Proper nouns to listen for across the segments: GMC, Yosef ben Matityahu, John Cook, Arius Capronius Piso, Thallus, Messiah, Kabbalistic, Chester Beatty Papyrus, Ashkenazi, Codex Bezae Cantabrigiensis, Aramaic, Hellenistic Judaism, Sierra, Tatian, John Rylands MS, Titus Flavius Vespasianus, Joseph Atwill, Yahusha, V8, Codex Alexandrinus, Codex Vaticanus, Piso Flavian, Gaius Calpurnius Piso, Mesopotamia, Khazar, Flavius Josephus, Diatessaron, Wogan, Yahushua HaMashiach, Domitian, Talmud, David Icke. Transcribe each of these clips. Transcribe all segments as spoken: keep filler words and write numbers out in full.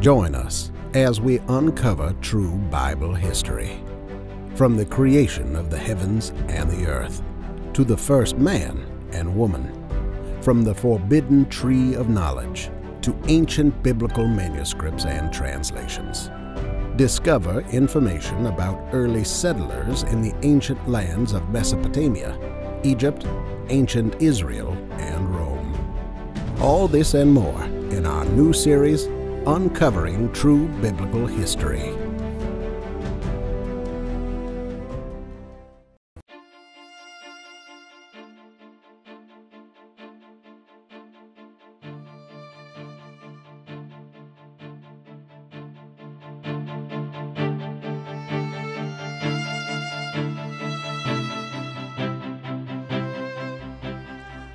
Join us as we uncover true Bible history. From the creation of the heavens and the earth, to the first man and woman, from the forbidden tree of knowledge, to ancient biblical manuscripts and translations. Discover information about early settlers in the ancient lands of Mesopotamia, Egypt, ancient Israel, and Rome. All this and more in our new series, Uncovering True Biblical History.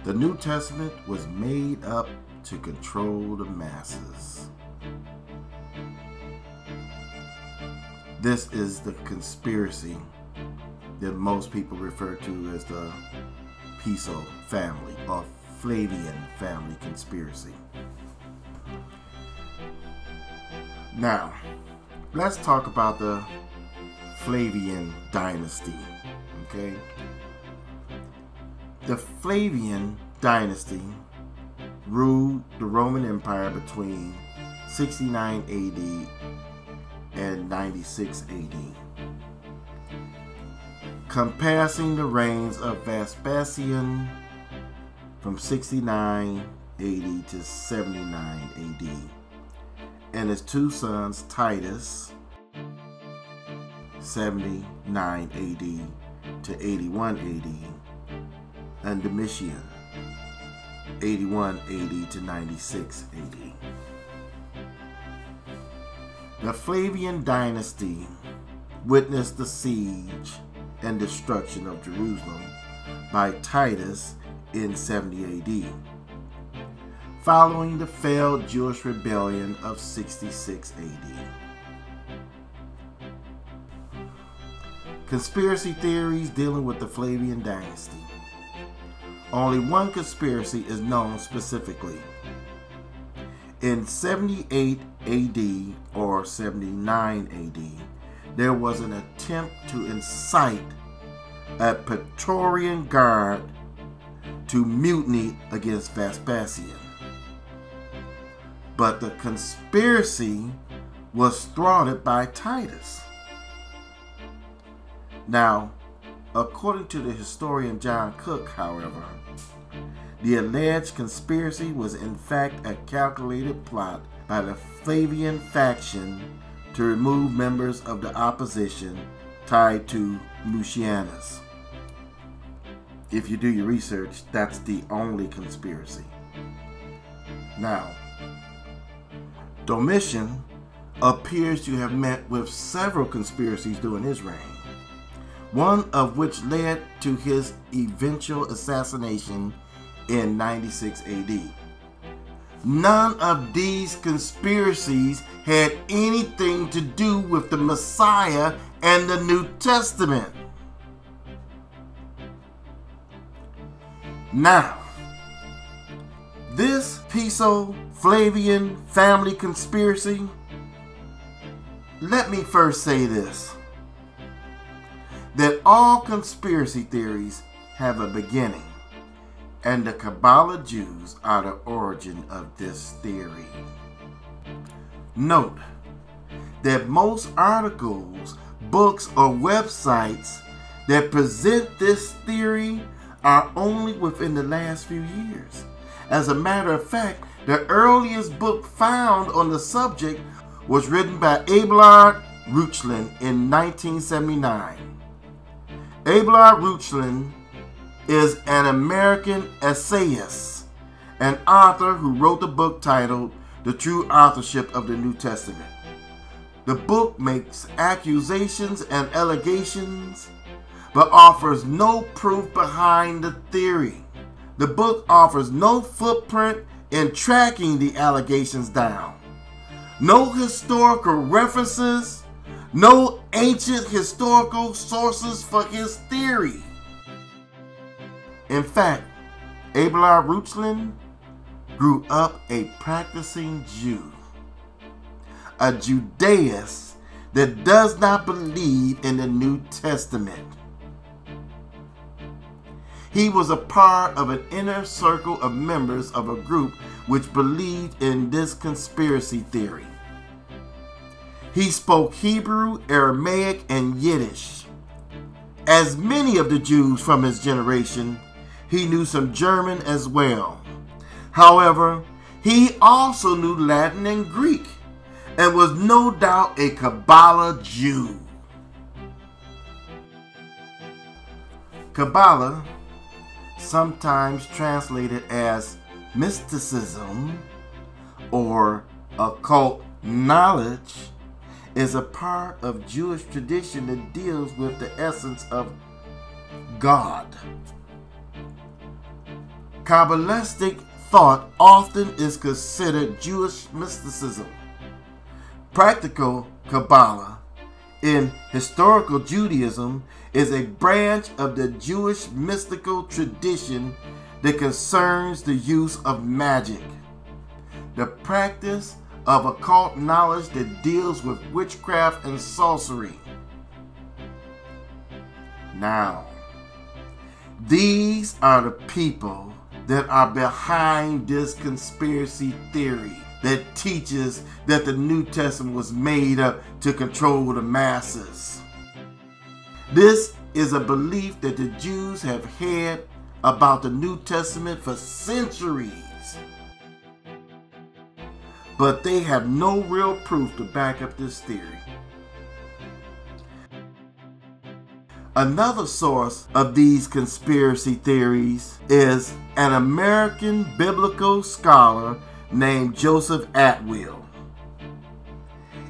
The New Testament was made up to control the masses. This is the conspiracy that most people refer to as the Piso family or Flavian family conspiracy. Now, let's talk about the Flavian dynasty, okay? The Flavian dynasty ruled the Roman Empire between sixty-nine A D and ninety-six A D, compassing the reigns of Vespasian from sixty-nine A D to seventy-nine A D and his two sons Titus, seventy-nine A D to eighty-one A D, and Domitian, eighty-one A D to ninety-six A D. The Flavian dynasty witnessed the siege and destruction of Jerusalem by Titus in seventy A D, following the failed Jewish rebellion of sixty-six A D. Conspiracy theories dealing with the Flavian dynasty. Only one conspiracy is known specifically. In seventy-eight A D or seventy-nine A D, there was an attempt to incite a Praetorian guard to mutiny against Vespasian. But the conspiracy was thwarted by Titus. Now, according to the historian John Cook, however, the alleged conspiracy was in fact a calculated plot by the Flavian faction to remove members of the opposition tied to Lucianus. If you do your research, that's the only conspiracy. Now, Domitian appears to have met with several conspiracies during his reign, one of which led to his eventual assassination in ninety-six A D. None of these conspiracies had anything to do with the Messiah and the New Testament. Now, this Piso Flavian family conspiracy, let me first say this, that all conspiracy theories have a beginning, and the Kabbalah Jews are the origin of this theory. Note that most articles, books, or websites that present this theory are only within the last few years. As a matter of fact, the earliest book found on the subject was written by Abelard Ruchlin in nineteen seventy-nine. Abelard Ruchlin is an American essayist and author who wrote the book titled The True Authorship of the New Testament. The book makes accusations and allegations, but offers no proof behind the theory. The book offers no footprint in tracking the allegations down, no historical references, no ancient historical sources for his theory. In fact, Abelard Ruchlin grew up a practicing Jew, a Judaist that does not believe in the New Testament. He was a part of an inner circle of members of a group which believed in this conspiracy theory. He spoke Hebrew, Aramaic, and Yiddish. As many of the Jews from his generation, he knew some German as well. However, he also knew Latin and Greek and was no doubt a Kabbalah Jew. Kabbalah, sometimes translated as mysticism or occult knowledge, is a part of Jewish tradition that deals with the essence of God. Kabbalistic thought often is considered Jewish mysticism. Practical Kabbalah in historical Judaism is a branch of the Jewish mystical tradition that concerns the use of magic, the practice of occult knowledge that deals with witchcraft and sorcery. Now, these are the people that are behind this conspiracy theory that teaches that the New Testament was made up to control the masses. This is a belief that the Jews have had about the New Testament for centuries, but they have no real proof to back up this theory. Another source of these conspiracy theories is an American biblical scholar named Joseph Atwill.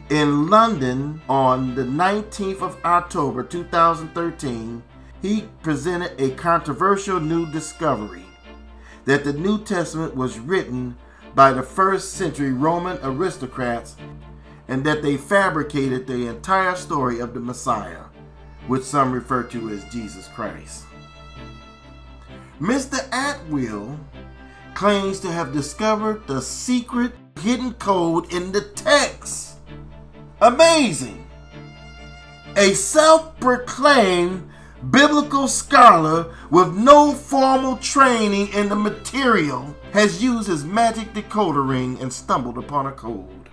In London on the nineteenth of October two thousand thirteen, he presented a controversial new discovery that the New Testament was written by the first century Roman aristocrats and that they fabricated the entire story of the Messiah, which some refer to as Jesus Christ. Mister Atwill claims to have discovered the secret hidden code in the text. Amazing! A self-proclaimed biblical scholar with no formal training in the material has used his magic decoder ring and stumbled upon a code.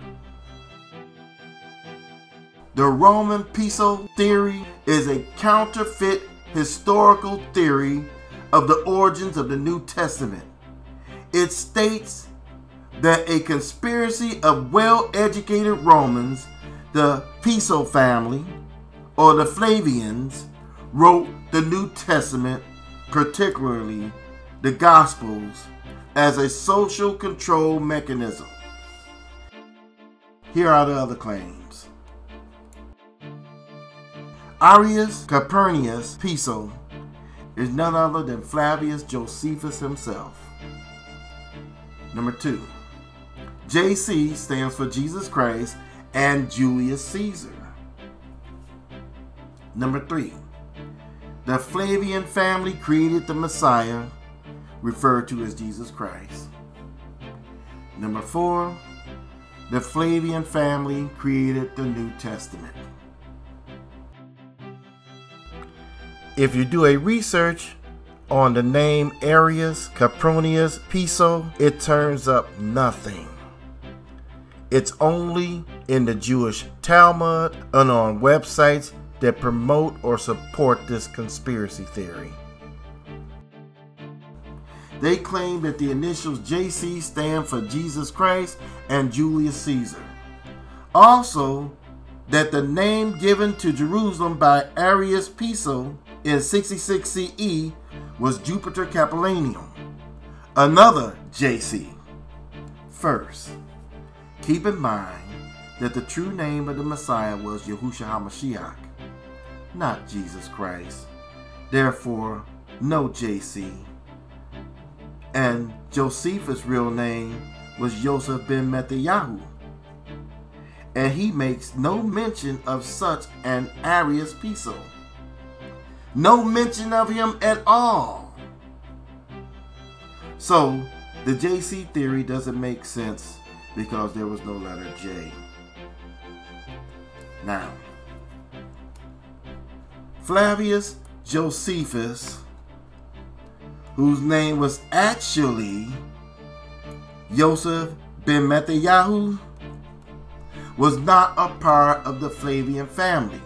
The Roman Piso theory is a counterfeit historical theory of the origins of the New Testament. It states that a conspiracy of well-educated Romans, the Piso family, or the Flavians, wrote the New Testament, particularly the Gospels, as a social control mechanism. Here are the other claims. Arius Capronius Piso is none other than Flavius Josephus himself. Number two, J C stands for Jesus Christ and Julius Caesar. Number three, the Flavian family created the Messiah, referred to as Jesus Christ. Number four, the Flavian family created the New Testament. If you do a research on the name Arius Capronius Piso, it turns up nothing. It's only in the Jewish Talmud and on websites that promote or support this conspiracy theory. They claim that the initials J C stand for Jesus Christ and Julius Caesar. Also, that the name given to Jerusalem by Arius Piso in sixty-six C E was Jupiter Capitolinum, another J C. First, keep in mind that the true name of the Messiah was Yahushua HaMashiach, not Jesus Christ. Therefore, no J C. And Josephus' real name was Yosef ben Matityahu, and he makes no mention of such an Arius Piso. No mention of him at all. So, the J C theory doesn't make sense because there was no letter J. Now, Flavius Josephus, whose name was actually Yosef ben Matityahu, was not a part of the Flavian family.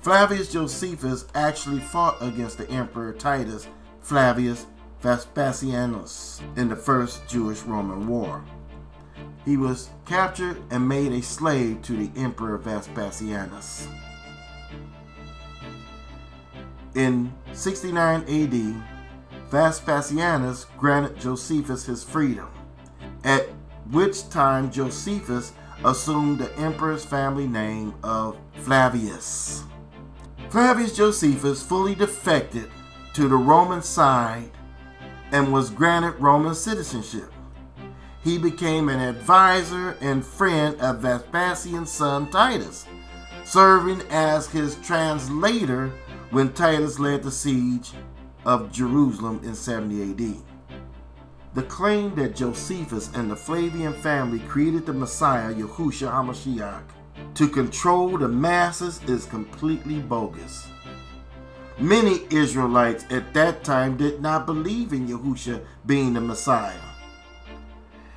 Flavius Josephus actually fought against the Emperor Titus Flavius Vespasianus in the First Jewish-Roman War. He was captured and made a slave to the Emperor Vespasianus. In sixty-nine A D, Vespasianus granted Josephus his freedom, at which time Josephus assumed the emperor's family name of Flavius. Flavius Josephus fully defected to the Roman side and was granted Roman citizenship. He became an advisor and friend of Vespasian's son Titus, serving as his translator when Titus led the siege of Jerusalem in seventy A D. The claim that Josephus and the Flavian family created the Messiah, Yahushua HaMashiach, to control the masses is completely bogus. Many Israelites at that time did not believe in Yahusha being the Messiah.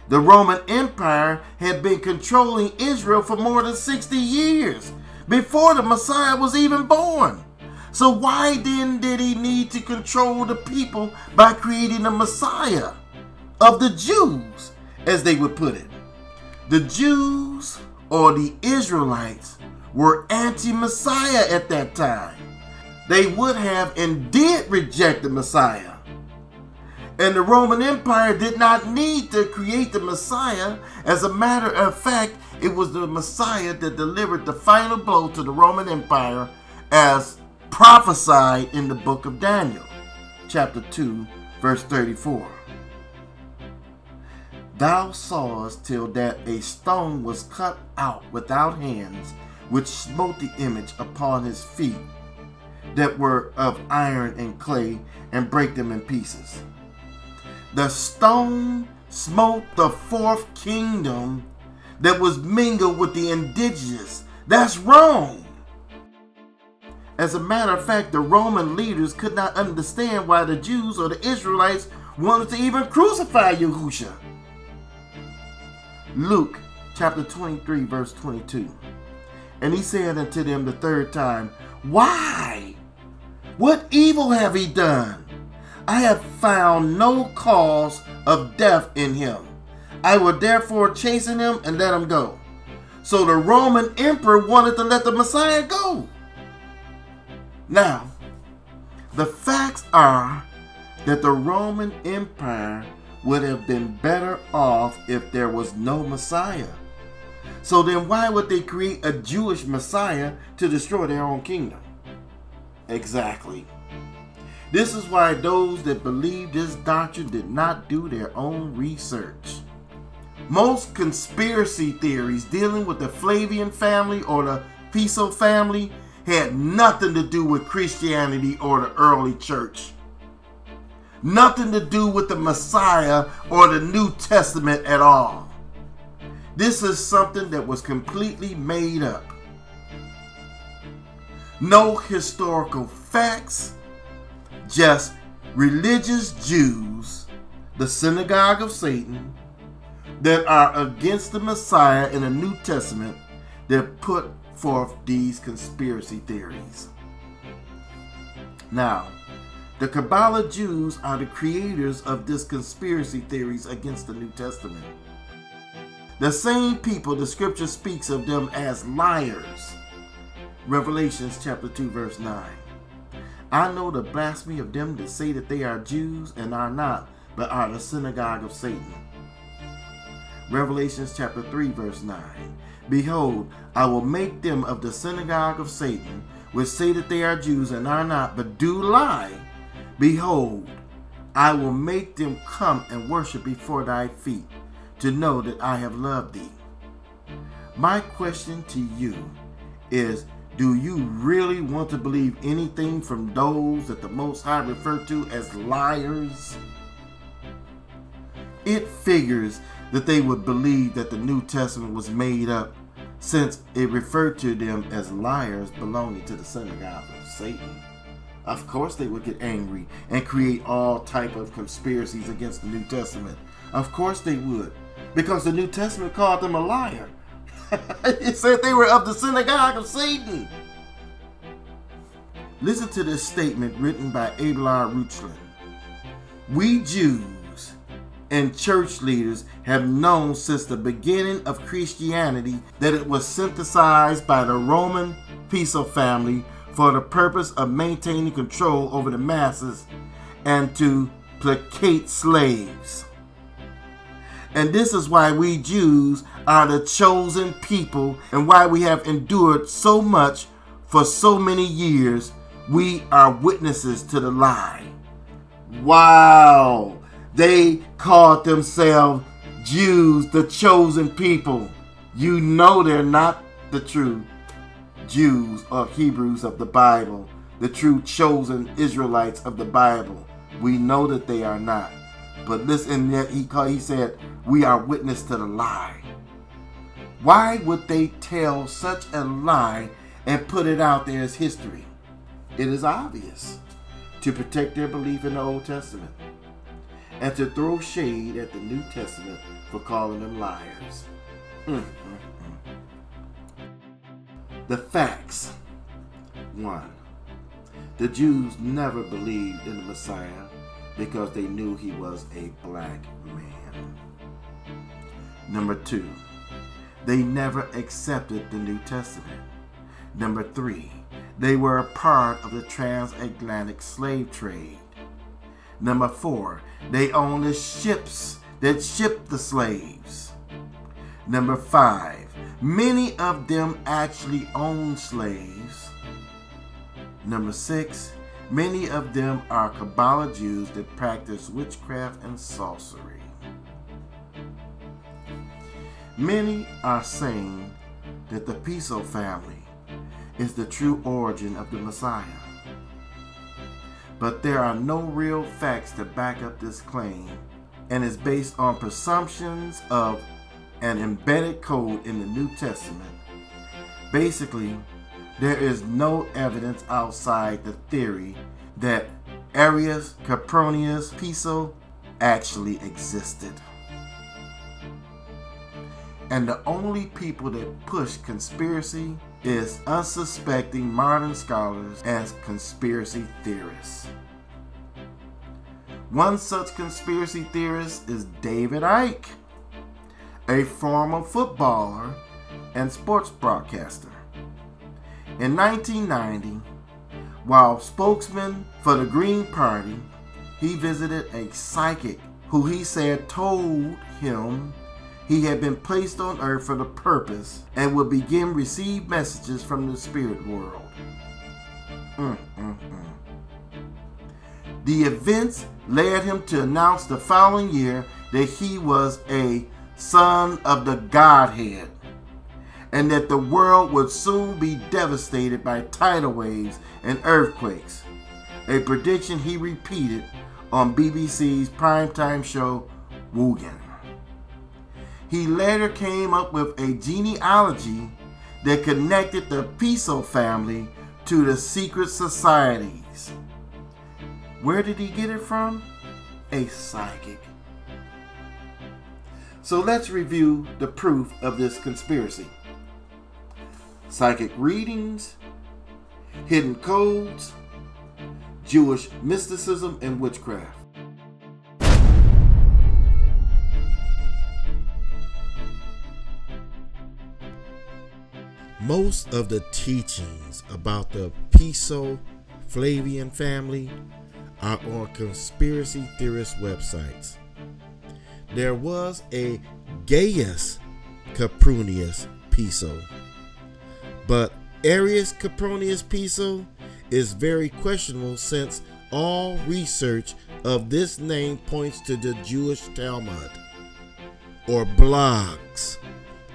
The Roman Empire had been controlling Israel for more than sixty years before the Messiah was even born. So why then did he need to control the people by creating a Messiah of the Jews, as they would put it? The Jews, or the Israelites, were anti-Messiah at that time. They would have and did reject the Messiah. And the Roman Empire did not need to create the Messiah. As a matter of fact, it was the Messiah that delivered the final blow to the Roman Empire as prophesied in the book of Daniel, chapter two, verse thirty-four. Thou sawest till that a stone was cut out without hands, which smote the image upon his feet that were of iron and clay, and brake them in pieces. The stone smote the fourth kingdom that was mingled with the indigenous. That's wrong. As a matter of fact, the Roman leaders could not understand why the Jews or the Israelites wanted to even crucify Yahusha. Luke chapter twenty-three, verse twenty-two. And he said unto them the third time, Why? What evil have he done? I have found no cause of death in him. I will therefore chasten him and let him go. So the Roman emperor wanted to let the Messiah go. Now, the facts are that the Roman Empire would have been better off if there was no Messiah. So then why would they create a Jewish Messiah to destroy their own kingdom? Exactly. This is why those that believe this doctrine did not do their own research. Most conspiracy theories dealing with the Flavian family or the Piso family had nothing to do with Christianity or the early church. Nothing to do with the Messiah or the New Testament at all. This is something that was completely made up. No historical facts, just religious Jews, the synagogue of Satan, that are against the Messiah in the New Testament that put forth these conspiracy theories. Now, the Kabbalah Jews are the creators of these conspiracy theories against the New Testament. The same people the scripture speaks of them as liars. Revelations chapter two, verse nine. I know the blasphemy of them that say that they are Jews and are not, but are the synagogue of Satan. Revelations chapter three, verse nine. Behold, I will make them of the synagogue of Satan, which say that they are Jews and are not, but do lie. Behold, I will make them come and worship before thy feet, to know that I have loved thee. My question to you is, do you really want to believe anything from those that the Most High referred to as liars? It figures that they would believe that the New Testament was made up since it referred to them as liars belonging to the synagogue of Satan. Of course they would get angry and create all type of conspiracies against the New Testament. Of course they would, because the New Testament called them a liar. It said they were of the synagogue of Satan. Listen to this statement written by Abelard Ruchlin. We Jews and church leaders have known since the beginning of Christianity that it was synthesized by the Roman Piso family for the purpose of maintaining control over the masses and to placate slaves. And this is why we Jews are the chosen people and why we have endured so much for so many years. We are witnesses to the lie. Wow! They called themselves Jews, the chosen people. You know they're not the true Jews or Hebrews of the Bible, the true chosen Israelites of the Bible. We know that they are not. But listen, he, called, he said, we are witness to the lie. Why would they tell such a lie and put it out there as history? It is obvious, to protect their belief in the Old Testament and to throw shade at the New Testament for calling them liars. Mm, mm, mm. The facts. One, the Jews never believed in the Messiah because they knew he was a black man. Number two, they never accepted the New Testament. Number three, they were a part of the transatlantic slave trade. Number four, they owned the ships that shipped the slaves. Number five, many of them actually owned slaves. Number six, many of them are Kabbalah Jews that practice witchcraft and sorcery. Many are saying that the Piso family is the true origin of the Messiah. But there are no real facts to back up this claim, and is based on presumptions of an embedded code in the New Testament. Basically, there is no evidence outside the theory that Arius Capronius Piso actually existed. And the only people that push conspiracy is unsuspecting modern scholars as conspiracy theorists. One such conspiracy theorist is David Icke, a former footballer and sports broadcaster. In nineteen ninety, while spokesman for the Green Party, he visited a psychic who he said told him he had been placed on earth for the purpose and would begin receive messages from the spirit world. Mm, mm, mm. The events led him to announce the following year that he was a son of the Godhead and that the world would soon be devastated by tidal waves and earthquakes, a prediction he repeated on B B C's primetime show, Wogan. He later came up with a genealogy that connected the Piso family to the secret societies. Where did he get it from? A psychic. So let's review the proof of this conspiracy. Psychic readings, hidden codes, Jewish mysticism, and witchcraft. Most of the teachings about the Piso Flavian family are on conspiracy theorist websites. There was a Gaius Calpurnius Piso, but Arius Capronius Piso is very questionable since all research of this name points to the Jewish Talmud, or blogs,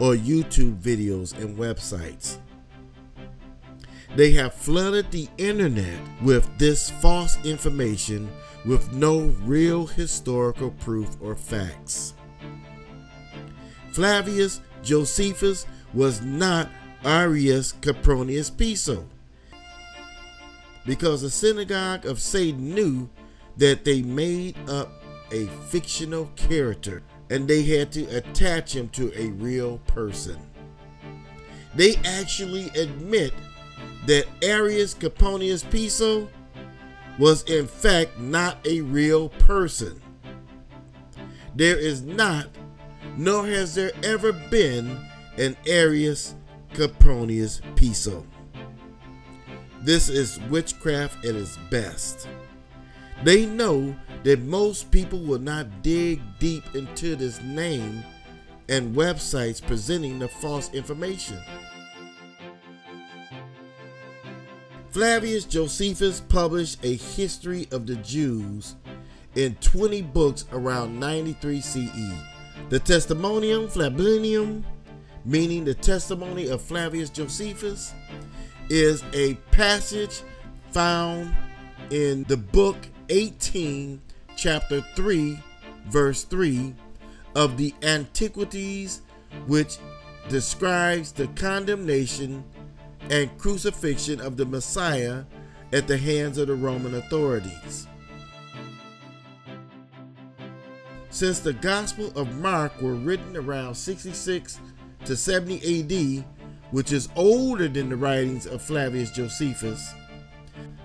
or YouTube videos and websites. They have flooded the internet with this false information with no real historical proof or facts. Flavius Josephus was not Arius Capronius Piso, because the synagogue of Satan knew that they made up a fictional character and they had to attach him to a real person. They actually admit that Arius Caponius Piso was in fact not a real person. There is not, nor has there ever been, an Arius Caponius Piso. This is witchcraft at its best. They know that most people will not dig deep into this name and websites presenting the false information. Flavius Josephus published a history of the Jews in twenty books around ninety-three C E. The Testimonium Flavianum, meaning the testimony of Flavius Josephus, is a passage found in the book eighteen, chapter three, verse three of the Antiquities, which describes the condemnation and crucifixion of the Messiah at the hands of the Roman authorities. Since the Gospel of Mark were written around sixty-six to seventy A D, which is older than the writings of Flavius Josephus,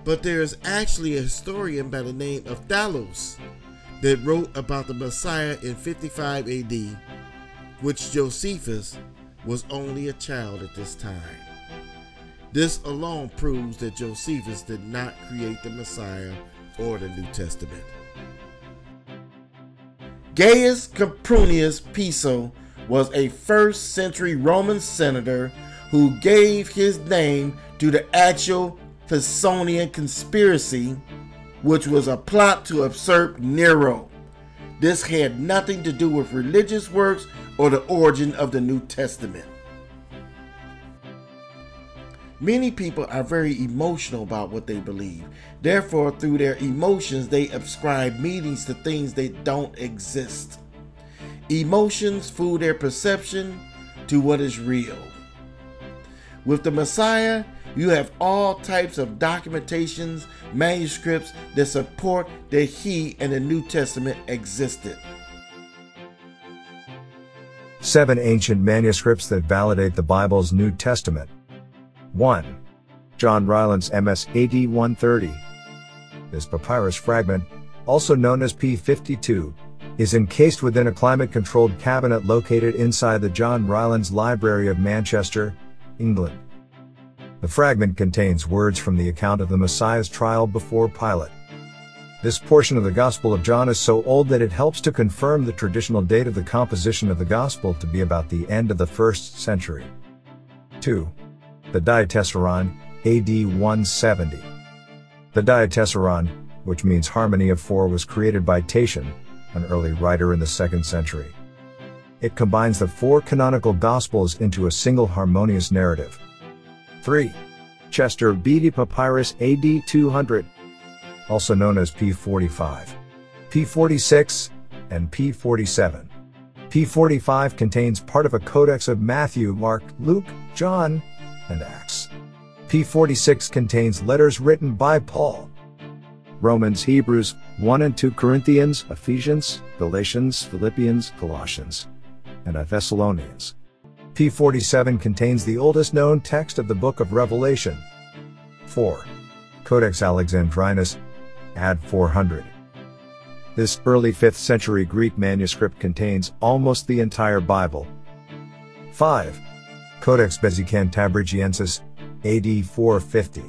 but there is actually a historian by the name of Thallus that wrote about the Messiah in fifty-five A D, which Josephus was only a child at this time. This alone proves that Josephus did not create the Messiah or the New Testament. Gaius Calpurnius Piso was a first century Roman senator who gave his name to the actual Pisonian conspiracy, which was a plot to usurp Nero. This had nothing to do with religious works or the origin of the New Testament. Many people are very emotional about what they believe. Therefore, through their emotions, they ascribe meanings to things that don't exist. Emotions fool their perception to what is real. With the Messiah, you have all types of documentations, manuscripts that support that he and the New Testament existed. Seven ancient manuscripts that validate the Bible's New Testament. one. John Rylands M S A D one thirty. This papyrus fragment, also known as P fifty-two, is encased within a climate-controlled cabinet located inside the John Rylands Library of Manchester, England. The fragment contains words from the account of the Messiah's trial before Pilate. This portion of the Gospel of John is so old that it helps to confirm the traditional date of the composition of the Gospel to be about the end of the first century. two. The Diatessaron, A D one seventy. The Diatessaron, which means harmony of four, was created by Tatian, an early writer in the second century. It combines the four canonical Gospels into a single harmonious narrative. three. Chester Beatty Papyrus A D two hundred, also known as P forty-five, P forty-six, and P forty-seven. P forty-five contains part of a codex of Matthew, Mark, Luke, John, and Acts. P forty-six contains letters written by Paul. Romans, Hebrews, one and two Corinthians, Ephesians, Galatians, Philippians, Colossians, and Thessalonians. P forty-seven contains the oldest known text of the Book of Revelation. four. Codex Alexandrinus, A D four hundred. This early fifth century Greek manuscript contains almost the entire Bible. five. Codex Bezae Cantabrigiensis, A D four fifty.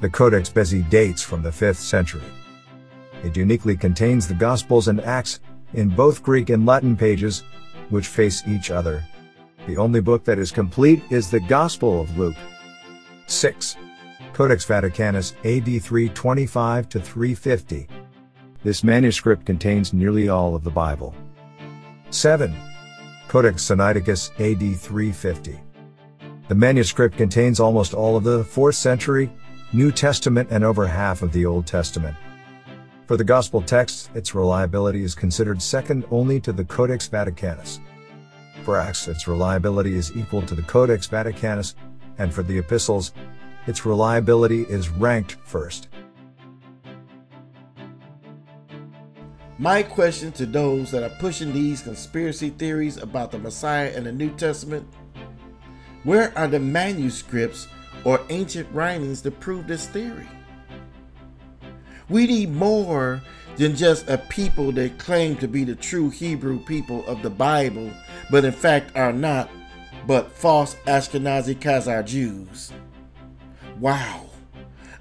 The Codex Bezae dates from the fifth century. It uniquely contains the Gospels and Acts, in both Greek and Latin pages, which face each other. The only book that is complete is the Gospel of Luke. six. Codex Vaticanus, A D three twenty-five to three fifty. This manuscript contains nearly all of the Bible. seven. Codex Sinaiticus, A D three fifty. The manuscript contains almost all of the fourth century New Testament and over half of the Old Testament. For the Gospel texts, its reliability is considered second only to the Codex Vaticanus. brass, its reliability is equal to the Codex Vaticanus, and for the epistles, its reliability is ranked first. My question to those that are pushing these conspiracy theories about the Messiah and the New Testament: where are the manuscripts or ancient writings to prove this theory? We need more than just a people that claim to be the true Hebrew people of the Bible, but in fact are not, but false Ashkenazi Khazar Jews. Wow.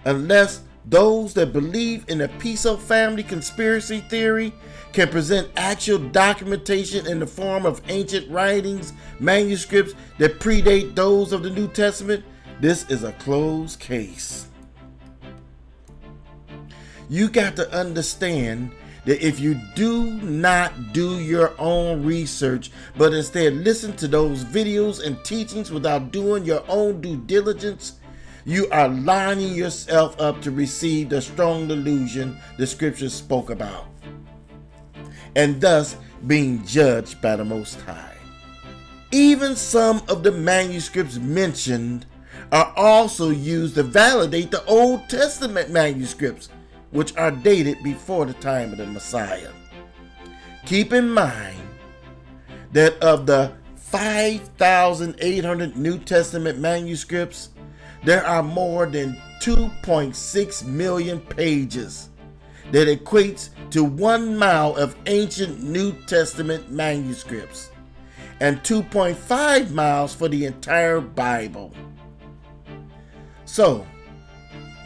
Unless those that believe in the Piso family conspiracy theory can present actual documentation in the form of ancient writings, manuscripts that predate those of the New Testament, this is a closed case. You got to understand that if you do not do your own research, but instead listen to those videos and teachings without doing your own due diligence, you are lining yourself up to receive the strong delusion the scriptures spoke about, and thus being judged by the Most High. Even some of the manuscripts mentioned are also used to validate the Old Testament manuscripts, which are dated before the time of the Messiah. Keep in mind that of the five thousand eight hundred New Testament manuscripts, there are more than two point six million pages. That equates to one mile of ancient New Testament manuscripts and two point five miles for the entire Bible. So,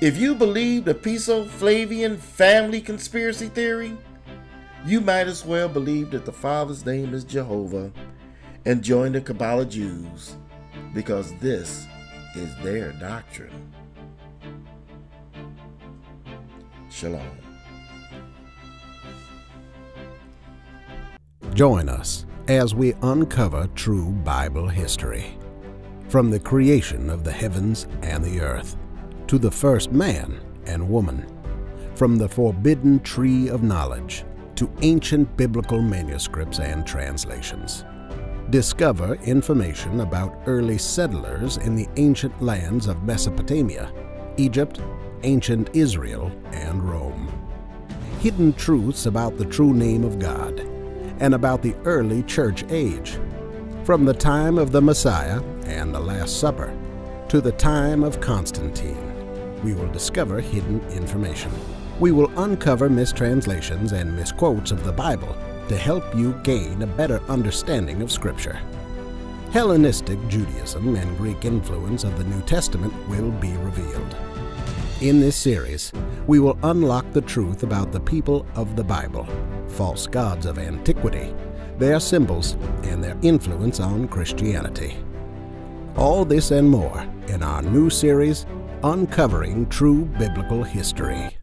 if you believe the Piso Flavian family conspiracy theory, you might as well believe that the Father's name is Jehovah and join the Kabbalah Jews, because this is their doctrine. Shalom. Join us as we uncover true Bible history, from the creation of the heavens and the earth, to the first man and woman, from the forbidden tree of knowledge to ancient biblical manuscripts and translations. Discover information about early settlers in the ancient lands of Mesopotamia, Egypt, ancient Israel, and Rome. Hidden truths about the true name of God and about the early church age, from the time of the Messiah and the Last Supper to the time of Constantine. We will discover hidden information. We will uncover mistranslations and misquotes of the Bible to help you gain a better understanding of Scripture. Hellenistic Judaism and Greek influence of the New Testament will be revealed. In this series, we will unlock the truth about the people of the Bible, false gods of antiquity, their symbols, and their influence on Christianity. All this and more in our new series, Uncovering True Biblical History.